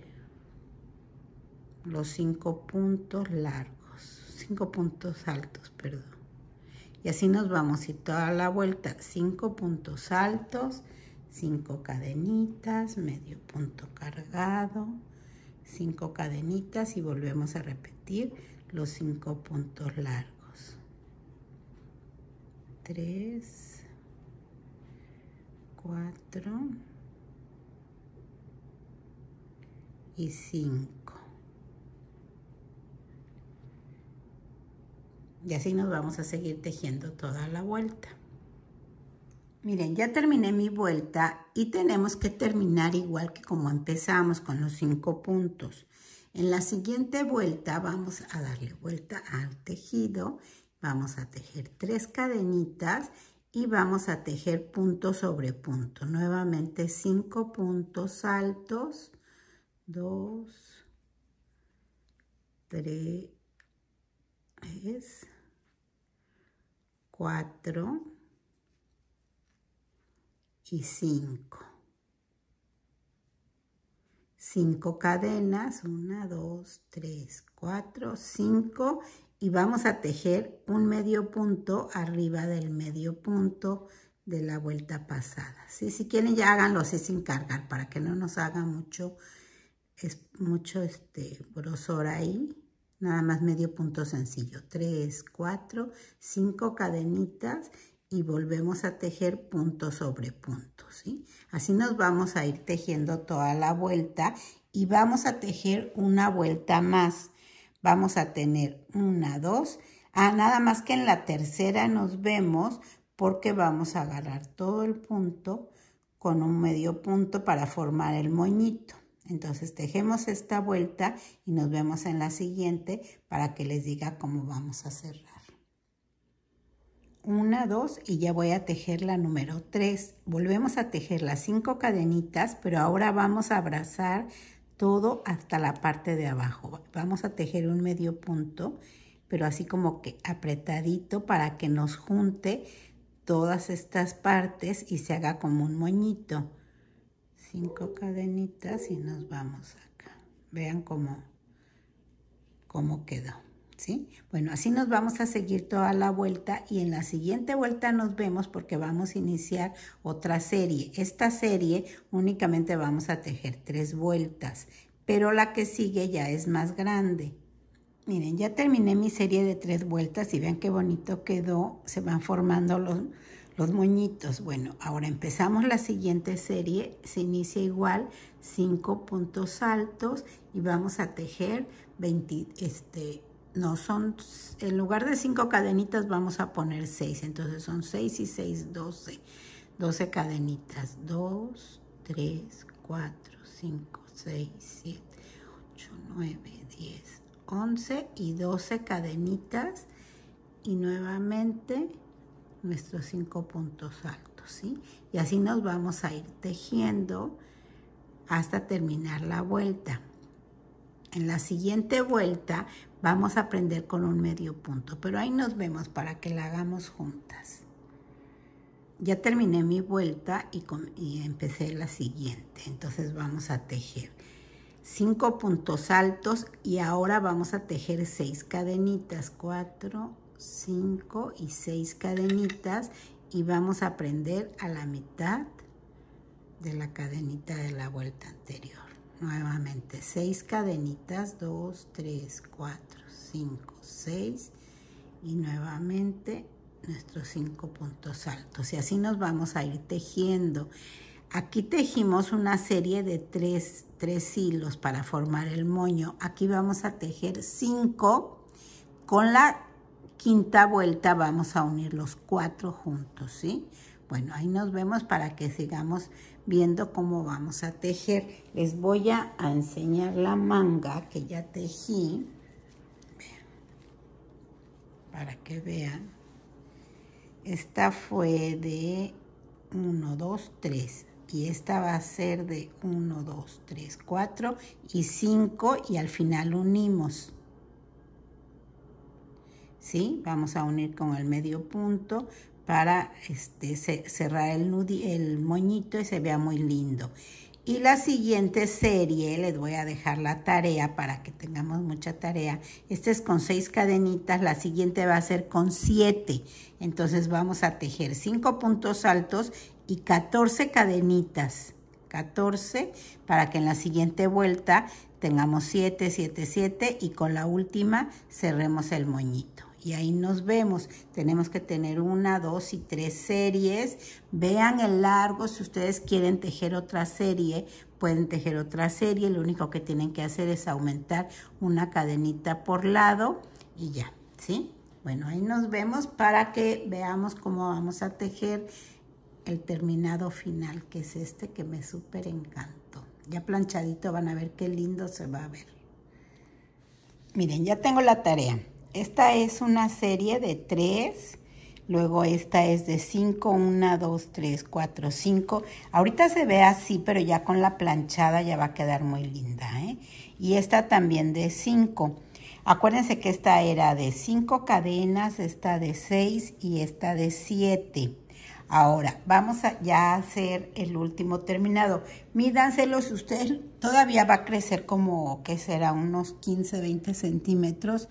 los cinco puntos largos, cinco puntos altos, perdón. Y así nos vamos a ir toda la vuelta, cinco puntos altos, cinco cadenitas, medio punto cargado, cinco cadenitas y volvemos a repetir los cinco puntos largos. tres, cuatro y cinco. Y así nos vamos a seguir tejiendo toda la vuelta. Miren, ya terminé mi vuelta y tenemos que terminar igual que como empezamos, con los cinco puntos. En la siguiente vuelta vamos a darle vuelta al tejido. Vamos a tejer tres cadenitas y vamos a tejer punto sobre punto. Nuevamente cinco puntos altos, dos, tres, cuatro y cinco. cinco cadenas, uno, dos, tres, cuatro, cinco. Y vamos a tejer un medio punto arriba del medio punto de la vuelta pasada. ¿Sí? Si quieren ya háganlo así sin cargar para que no nos haga mucho, es, mucho este, grosor ahí. Nada más medio punto sencillo. tres, cuatro, cinco cadenitas y volvemos a tejer punto sobre punto. ¿Sí? Así nos vamos a ir tejiendo toda la vuelta y vamos a tejer una vuelta más. Vamos a tener una, dos. Ah, nada más que en la tercera nos vemos porque vamos a agarrar todo el punto con un medio punto para formar el moñito. Entonces tejemos esta vuelta y nos vemos en la siguiente para que les diga cómo vamos a cerrar. Una, dos y ya voy a tejer la número tres. Volvemos a tejer las cinco cadenitas, pero ahora vamos a abrazar todo hasta la parte de abajo. Vamos a tejer un medio punto, pero así como que apretadito para que nos junte todas estas partes y se haga como un moñito. Cinco cadenitas y nos vamos acá. Vean cómo, cómo quedó, ¿sí? Bueno, así nos vamos a seguir toda la vuelta y en la siguiente vuelta nos vemos porque vamos a iniciar otra serie. Esta serie únicamente vamos a tejer tres vueltas, pero la que sigue ya es más grande. Miren, ya terminé mi serie de tres vueltas y vean qué bonito quedó. Se van formando los, los moñitos. Bueno, ahora empezamos la siguiente serie. Se inicia igual, cinco puntos altos y vamos a tejer veinte, este, no son, en lugar de cinco cadenitas vamos a poner seis. Entonces son seis y seis, doce. doce cadenitas. dos, tres, cuatro, cinco, seis, siete, ocho, nueve, diez, once y doce cadenitas y nuevamente nuestros cinco puntos altos, ¿sí? Y así nos vamos a ir tejiendo hasta terminar la vuelta. En la siguiente vuelta vamos a prender con un medio punto, pero ahí nos vemos para que la hagamos juntas. Ya terminé mi vuelta y, con, y empecé la siguiente, entonces vamos a tejer cinco puntos altos y ahora vamos a tejer seis cadenitas, cuatro, cinco y seis cadenitas y vamos a prender a la mitad de la cadenita de la vuelta anterior. Nuevamente seis cadenitas, dos, tres, cuatro, cinco, seis y nuevamente nuestros cinco puntos altos y así nos vamos a ir tejiendo. Aquí tejimos una serie de tres, tres hilos para formar el moño. Aquí vamos a tejer cinco. Con la quinta vuelta vamos a unir los cuatro juntos, ¿sí? Bueno, ahí nos vemos para que sigamos viendo cómo vamos a tejer. Les voy a enseñar la manga que ya tejí. Vean, para que vean. Esta fue de uno, dos, tres. Y esta va a ser de uno, dos, tres, cuatro y cinco y al final unimos. ¿Sí? Vamos a unir con el medio punto para este, cerrar el, nudi, el moñito y se vea muy lindo. Y la siguiente serie, les voy a dejar la tarea para que tengamos mucha tarea. Esta es con seis cadenitas, la siguiente va a ser con siete. Entonces vamos a tejer cinco puntos altos y catorce cadenitas, catorce, para que en la siguiente vuelta tengamos siete, siete, siete y con la última cerremos el moñito. Y ahí nos vemos. Tenemos que tener una, dos y tres series. Vean el largo. Si ustedes quieren tejer otra serie, pueden tejer otra serie. Lo único que tienen que hacer es aumentar una cadenita por lado y ya, ¿sí? Bueno, ahí nos vemos para que veamos cómo vamos a tejer el terminado final, que es este que me súper encantó. Ya planchadito van a ver qué lindo se va a ver. Miren, ya tengo la tarea. Esta es una serie de tres, luego esta es de cinco, uno, dos, tres, cuatro, cinco. Ahorita se ve así, pero ya con la planchada ya va a quedar muy linda, ¿eh? Y esta también de cinco. Acuérdense que esta era de cinco cadenas, esta de seis y esta de siete. Ahora, vamos a ya hacer el último terminado. Mídanselo, si ustedes todavía va a crecer como, ¿qué será? Unos quince, veinte centímetros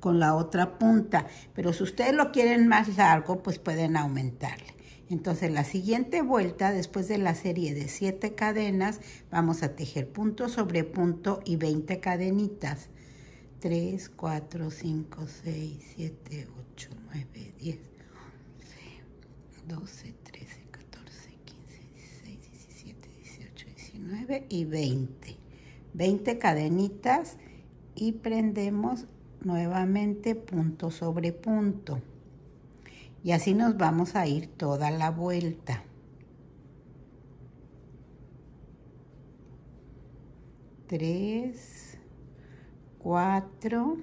con la otra punta. Pero si ustedes lo quieren más largo, pues pueden aumentarle. Entonces, la siguiente vuelta, después de la serie de siete cadenas, vamos a tejer punto sobre punto y veinte cadenitas. tres, cuatro, cinco, seis, siete, ocho, nueve, diez, once, doce, trece, catorce, quince, dieciséis, diecisiete, dieciocho, diecinueve y veinte. veinte cadenitas y prendemos nuevamente punto sobre punto. Y así nos vamos a ir toda la vuelta. tres, cuatro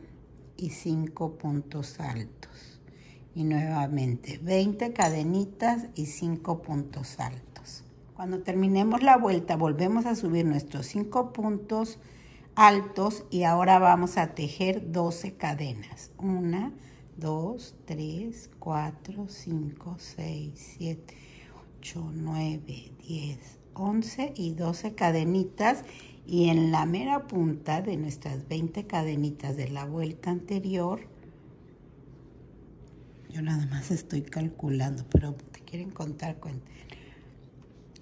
y cinco puntos altos. Y nuevamente veinte cadenitas y cinco puntos altos. Cuando terminemos la vuelta, volvemos a subir nuestros cinco puntos altos y ahora vamos a tejer doce cadenas. una, dos, tres, cuatro, cinco, seis, siete, ocho, nueve, diez, once y doce cadenitas. Y en la mera punta de nuestras veinte cadenitas de la vuelta anterior, yo nada más estoy calculando, pero te quieren contar cuenta.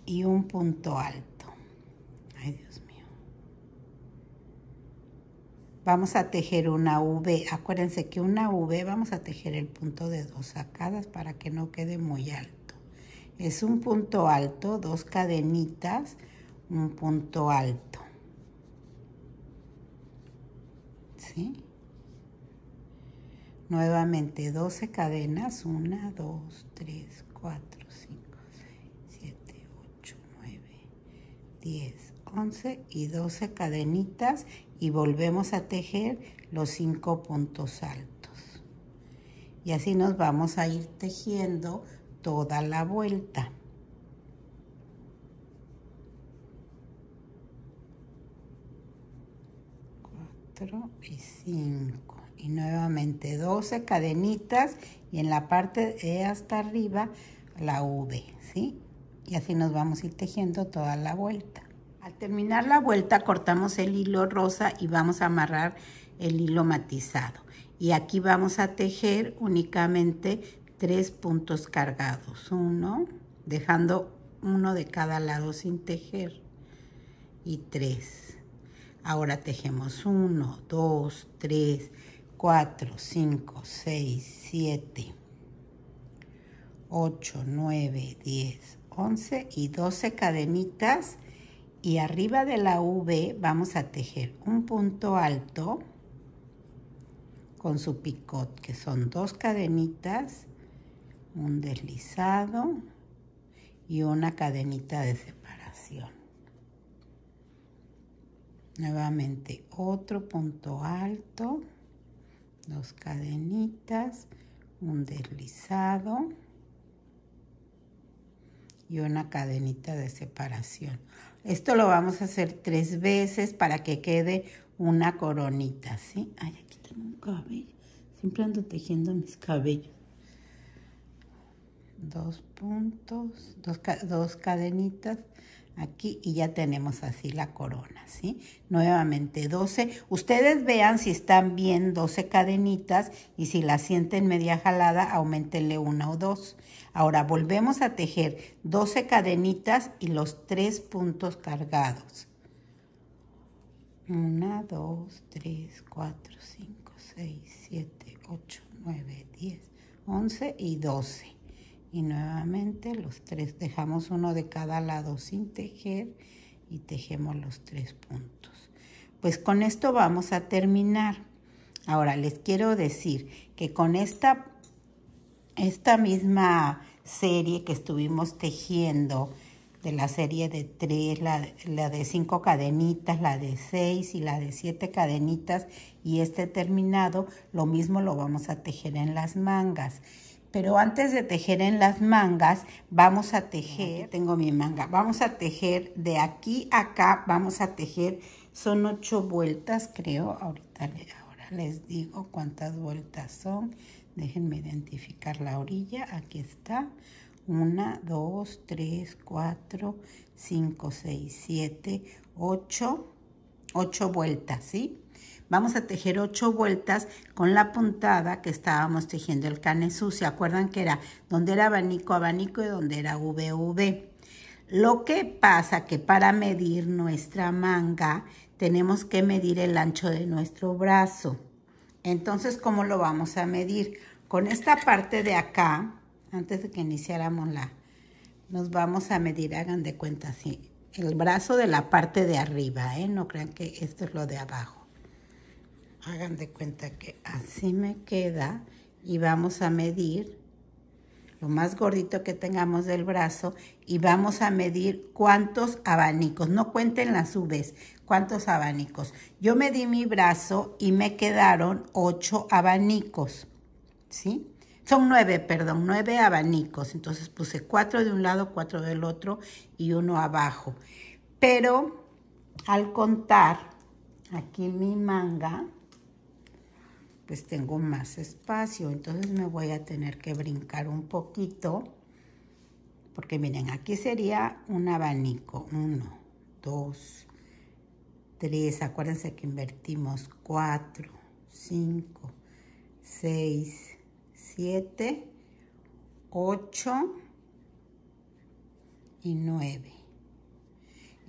Y un punto alto. Ay, Dios mío. Vamos a tejer una V. Acuérdense que una V vamos a tejer el punto de dos sacadas para que no quede muy alto. Es un punto alto, dos cadenitas, un punto alto. ¿Sí? Nuevamente doce cadenas, una, dos, tres, cuatro, cinco, seis, siete, ocho, nueve, diez, once y doce cadenitas y volvemos a tejer los cinco puntos altos. Y así nos vamos a ir tejiendo toda la vuelta. cuatro y cinco. Y nuevamente doce cadenitas y en la parte de hasta arriba la V, ¿sí? Y así nos vamos a ir tejiendo toda la vuelta. Al terminar la vuelta cortamos el hilo rosa y vamos a amarrar el hilo matizado. Y aquí vamos a tejer únicamente tres puntos cargados, uno, dejando uno de cada lado sin tejer y tres. Ahora tejemos uno, dos, tres, cuatro, cinco, seis, siete, ocho, nueve, diez, once y doce cadenitas. Y arriba de la V vamos a tejer un punto alto con su picot, que son dos cadenitas, un deslizado y una cadenita de separación. Nuevamente otro punto alto, dos cadenitas, un deslizado y una cadenita de separación. Esto lo vamos a hacer tres veces para que quede una coronita, ¿sí? Ay, aquí tengo un cabello. Siempre ando tejiendo mis cabellos. Dos puntos, dos, dos cadenitas. Aquí y ya tenemos así la corona, ¿sí? Nuevamente doce. Ustedes vean si están bien doce cadenitas y si la sienten media jalada, aumentenle una o dos. Ahora volvemos a tejer doce cadenitas y los tres puntos cargados. uno, dos, tres, cuatro, cinco, seis, siete, ocho, nueve, diez, once y doce. Y nuevamente los tres, dejamos uno de cada lado sin tejer y tejemos los tres puntos. Pues con esto vamos a terminar. Ahora les quiero decir que con esta, esta misma serie que estuvimos tejiendo, de la serie de tres, la, la de cinco cadenitas, la de seis y la de siete cadenitas, y este terminado, lo mismo lo vamos a tejer en las mangas. Pero antes de tejer en las mangas, vamos a tejer, aquí tengo mi manga, vamos a tejer de aquí a acá, vamos a tejer, son ocho vueltas, creo, ahorita ahora les digo cuántas vueltas son, déjenme identificar la orilla, aquí está, una, dos, tres, cuatro, cinco, seis, siete, ocho, ocho vueltas, ¿sí? Vamos a tejer ocho vueltas con la puntada que estábamos tejiendo el canesú. ¿Se acuerdan que era donde era abanico, abanico y donde era V V? Lo que pasa que para medir nuestra manga tenemos que medir el ancho de nuestro brazo. Entonces, ¿cómo lo vamos a medir? Con esta parte de acá, antes de que iniciáramos la, nos vamos a medir, hagan de cuenta así, el brazo de la parte de arriba, ¿eh? No crean que esto es lo de abajo. Hagan de cuenta que así me queda y vamos a medir lo más gordito que tengamos del brazo y vamos a medir cuántos abanicos. No cuenten las uves, cuántos abanicos. Yo medí mi brazo y me quedaron ocho abanicos, ¿sí? son nueve, perdón, nueve abanicos. Entonces puse cuatro de un lado, cuatro del otro y uno abajo. Pero al contar aquí mi manga, pues tengo más espacio. Entonces me voy a tener que brincar un poquito. Porque miren, aquí sería un abanico. Uno, dos, tres. Acuérdense que invertimos cuatro, cinco, seis, siete, ocho y nueve.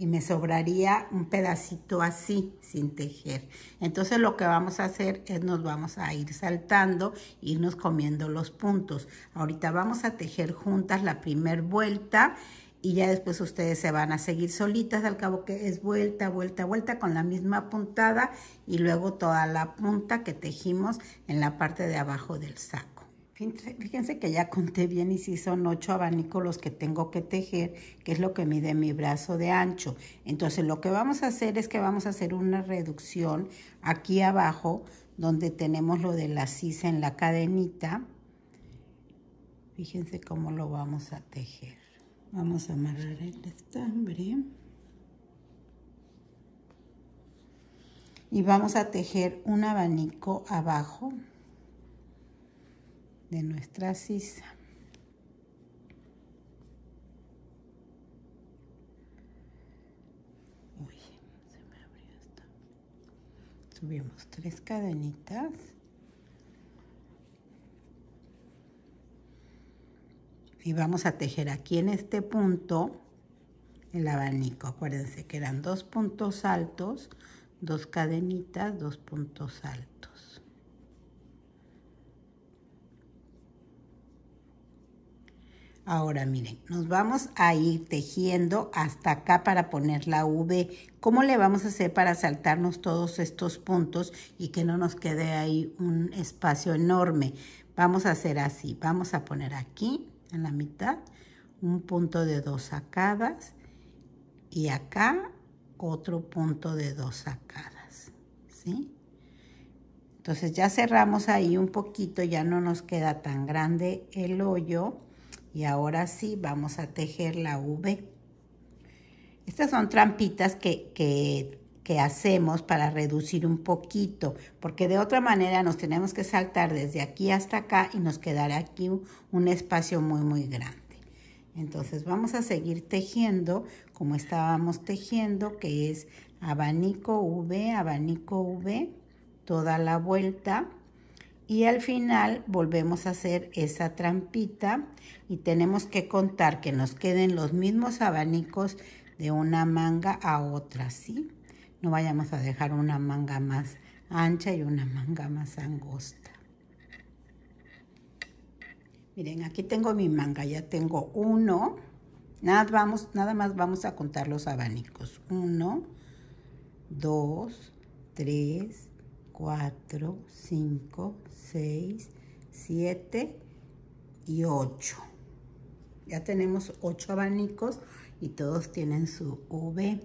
Y me sobraría un pedacito así, sin tejer. Entonces lo que vamos a hacer es nos vamos a ir saltando, irnos comiendo los puntos. Ahorita vamos a tejer juntas la primera vuelta y ya después ustedes se van a seguir solitas, al cabo que es vuelta, vuelta, vuelta con la misma puntada y luego toda la punta que tejimos en la parte de abajo del saco. Fíjense que ya conté bien y sí son ocho abanicos los que tengo que tejer, que es lo que mide mi brazo de ancho. Entonces lo que vamos a hacer es que vamos a hacer una reducción aquí abajo donde tenemos lo de la sisa en la cadenita. Fíjense cómo lo vamos a tejer. Vamos a amarrar el estambre. Y vamos a tejer un abanico abajo de nuestra sisa. Uy, se me abrió esto. Subimos tres cadenitas. Y vamos a tejer aquí en este punto el abanico. Acuérdense que eran dos puntos altos, dos cadenitas, dos puntos altos. Ahora miren, nos vamos a ir tejiendo hasta acá para poner la V. ¿Cómo le vamos a hacer para saltarnos todos estos puntos y que no nos quede ahí un espacio enorme? Vamos a hacer así, vamos a poner aquí en la mitad un punto de dos sacadas y acá otro punto de dos sacadas, ¿sí? Entonces ya cerramos ahí un poquito, ya no nos queda tan grande el hoyo. Y ahora sí vamos a tejer la V. Estas son trampitas que, que, que hacemos para reducir un poquito, porque de otra manera nos tenemos que saltar desde aquí hasta acá y nos quedará aquí un, un espacio muy, muy grande. Entonces vamos a seguir tejiendo como estábamos tejiendo, que es abanico V, abanico V, toda la vuelta. Y al final volvemos a hacer esa trampita y tenemos que contar que nos queden los mismos abanicos de una manga a otra, ¿sí? No vayamos a dejar una manga más ancha y una manga más angosta. Miren, aquí tengo mi manga, ya tengo uno. Nada, vamos, nada más vamos a contar los abanicos. Uno, dos, tres, cuatro, cinco, seis, siete y ocho. Ya tenemos ocho abanicos y todos tienen su V.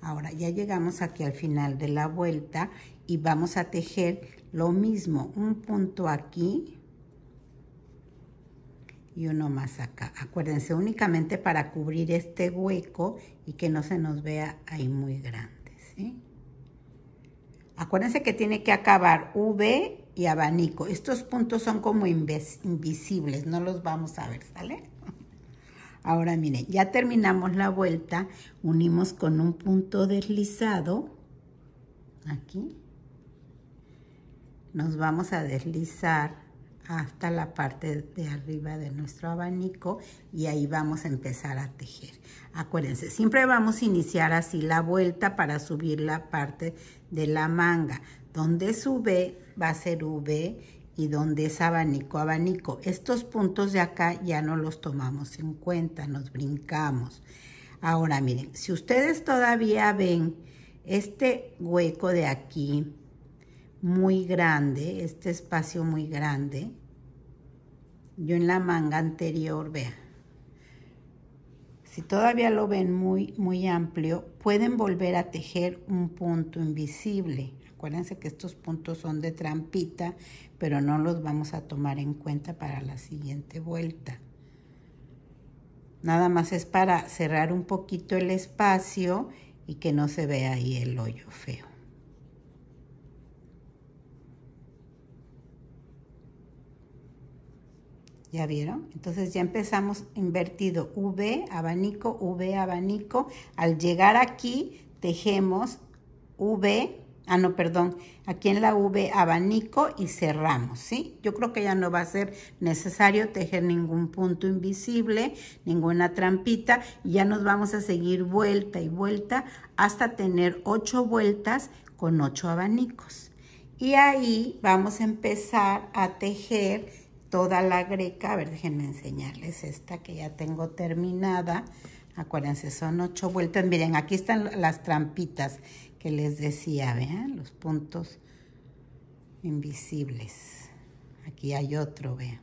Ahora ya llegamos aquí al final de la vuelta y vamos a tejer lo mismo, un punto aquí y uno más acá. Acuérdense, únicamente para cubrir este hueco y que no se nos vea ahí muy grande, ¿sí? Acuérdense que tiene que acabar V y abanico. Estos puntos son como invisibles, no los vamos a ver, ¿sale? Ahora miren, ya terminamos la vuelta, unimos con un punto deslizado, aquí. Nos vamos a deslizar hasta la parte de arriba de nuestro abanico y ahí vamos a empezar a tejer. Acuérdense, siempre vamos a iniciar así la vuelta para subir la parte de la manga. Donde es V va a ser V y donde es abanico, abanico. Estos puntos de acá ya no los tomamos en cuenta, nos brincamos. Ahora miren, si ustedes todavía ven este hueco de aquí muy grande, este espacio muy grande, yo en la manga anterior, vean, si todavía lo ven muy, muy amplio, pueden volver a tejer un punto invisible. Acuérdense que estos puntos son de trampita, pero no los vamos a tomar en cuenta para la siguiente vuelta. Nada más es para cerrar un poquito el espacio y que no se vea ahí el hoyo feo. ¿Ya vieron? Entonces ya empezamos invertido, V, abanico, V, abanico. Al llegar aquí, tejemos V, ah no, perdón, aquí en la V, abanico y cerramos, ¿sí? Yo creo que ya no va a ser necesario tejer ningún punto invisible, ninguna trampita. Y ya nos vamos a seguir vuelta y vuelta hasta tener ocho vueltas con ocho abanicos. Y ahí vamos a empezar a tejer toda la greca. A ver, déjenme enseñarles esta que ya tengo terminada. Acuérdense, son ocho vueltas. Miren, aquí están las trampitas que les decía, vean, los puntos invisibles. Aquí hay otro, vean.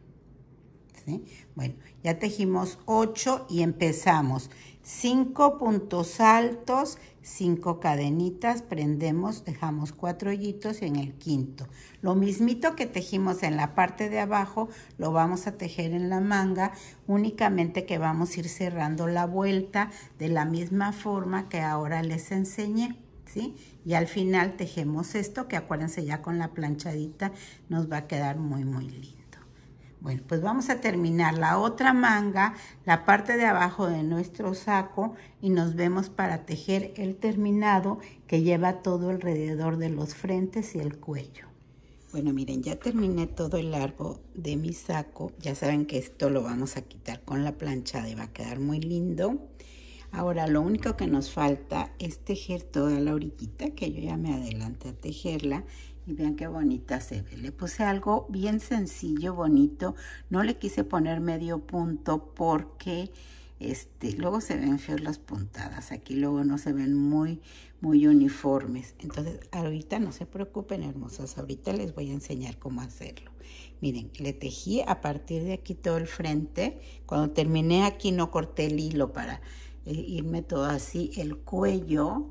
¿Sí? Bueno, ya tejimos ocho y empezamos. cinco puntos altos, cinco cadenitas, prendemos, dejamos cuatro hoyitos en el quinto. Lo mismito que tejimos en la parte de abajo, lo vamos a tejer en la manga, únicamente que vamos a ir cerrando la vuelta de la misma forma que ahora les enseñé, ¿sí? Y al final tejemos esto, que acuérdense ya con la planchadita nos va a quedar muy, muy lindo. Bueno, pues vamos a terminar la otra manga, la parte de abajo de nuestro saco, y nos vemos para tejer el terminado que lleva todo alrededor de los frentes y el cuello. Bueno, miren, ya terminé todo el largo de mi saco. Ya saben que esto lo vamos a quitar con la planchada y va a quedar muy lindo. Ahora lo único que nos falta es tejer toda la orillita, que yo ya me adelanté a tejerla. Y vean qué bonita se ve. Le puse algo bien sencillo, bonito. No le quise poner medio punto porque este, luego se ven feos las puntadas. Aquí luego no se ven muy, muy uniformes. Entonces, ahorita no se preocupen, hermosas. Ahorita les voy a enseñar cómo hacerlo. Miren, le tejí a partir de aquí todo el frente. Cuando terminé aquí no corté el hilo para eh, irme todo así, el cuello.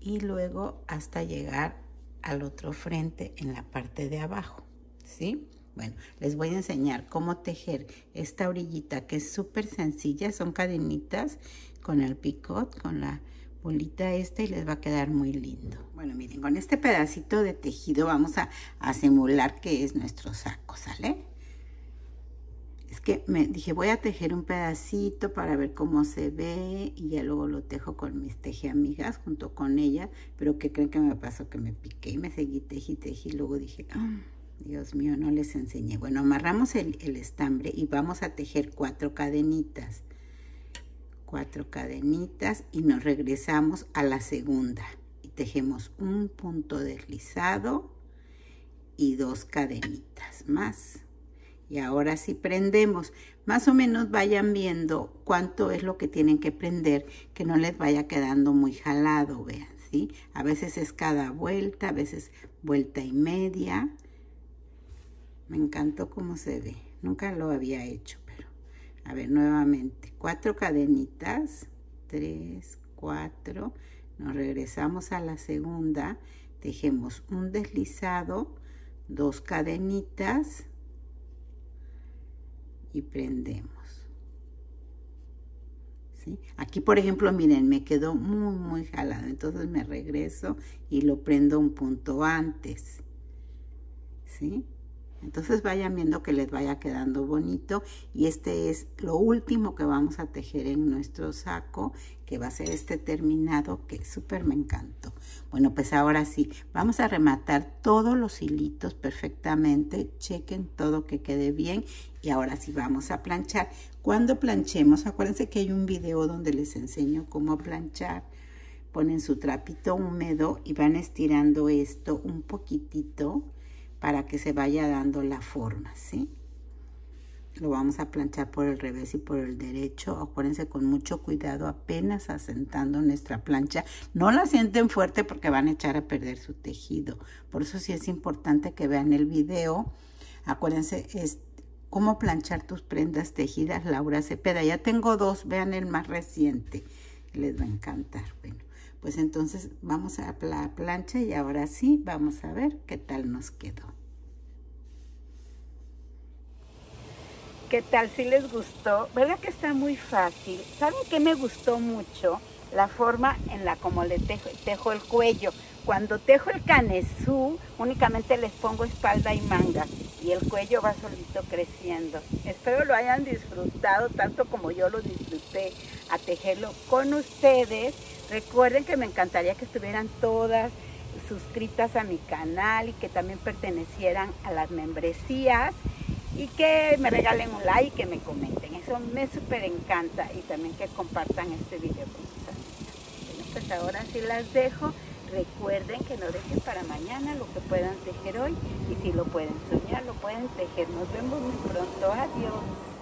Y luego hasta llegar al otro frente en la parte de abajo, ¿sí? Bueno, les voy a enseñar cómo tejer esta orillita que es súper sencilla. Son cadenitas con el picot, con la bolita esta, y les va a quedar muy lindo. Bueno, miren, con este pedacito de tejido vamos a, a simular que es nuestro saco, ¿sale? Es que me dije, voy a tejer un pedacito para ver cómo se ve y ya luego lo tejo con mis tejeamigas junto con ella. Pero ¿qué creen que me pasó? Que me piqué y me seguí, tejí, tejí. Luego dije, oh, Dios mío, no les enseñé. Bueno, amarramos el, el estambre y vamos a tejer cuatro cadenitas. Cuatro cadenitas y nos regresamos a la segunda. Y tejemos un punto deslizado y dos cadenitas más. Y ahora sí prendemos. Más o menos vayan viendo cuánto es lo que tienen que prender, que no les vaya quedando muy jalado, vean, ¿sí? A veces es cada vuelta, a veces vuelta y media. Me encantó cómo se ve. Nunca lo había hecho, pero... A ver, nuevamente. Cuatro cadenitas. Tres, cuatro. Nos regresamos a la segunda. Tejemos un deslizado, dos cadenitas. Y prendemos, ¿sí? Aquí, por ejemplo, miren, me quedó muy, muy jalado. Entonces me regreso y lo prendo un punto antes, ¿sí? Entonces vayan viendo que les vaya quedando bonito. Y este es lo último que vamos a tejer en nuestro saco, que va a ser este terminado que súper me encantó. Bueno, pues ahora sí, vamos a rematar todos los hilitos perfectamente. Chequen todo que quede bien. Y ahora sí vamos a planchar. Cuando planchemos, acuérdense que hay un video donde les enseño cómo planchar. Ponen su trapito húmedo y van estirando esto un poquitito para que se vaya dando la forma, ¿sí? Lo vamos a planchar por el revés y por el derecho. Acuérdense, con mucho cuidado, apenas asentando nuestra plancha. No la sienten fuerte porque van a echar a perder su tejido. Por eso sí es importante que vean el video. Acuérdense, es cómo planchar tus prendas tejidas, Laura Cepeda. Ya tengo dos, vean el más reciente. Les va a encantar. Bueno. Pues entonces vamos a la plancha y ahora sí vamos a ver qué tal nos quedó. ¿Qué tal? ¿Sí les gustó? ¿Verdad que está muy fácil? ¿Saben qué me gustó mucho? La forma en la como le tejo, tejo el cuello. Cuando tejo el canesú, únicamente les pongo espalda y mangas y el cuello va solito creciendo. Espero lo hayan disfrutado tanto como yo lo disfruté a tejerlo con ustedes. Recuerden que me encantaría que estuvieran todas suscritas a mi canal y que también pertenecieran a las membresías. Y que me regalen un like y que me comenten. Eso me súper encanta. Y también que compartan este video con sus amigas. Bueno, pues ahora sí las dejo. Recuerden que no dejen para mañana lo que puedan tejer hoy. Y si lo pueden soñar, lo pueden tejer. Nos vemos muy pronto. Adiós.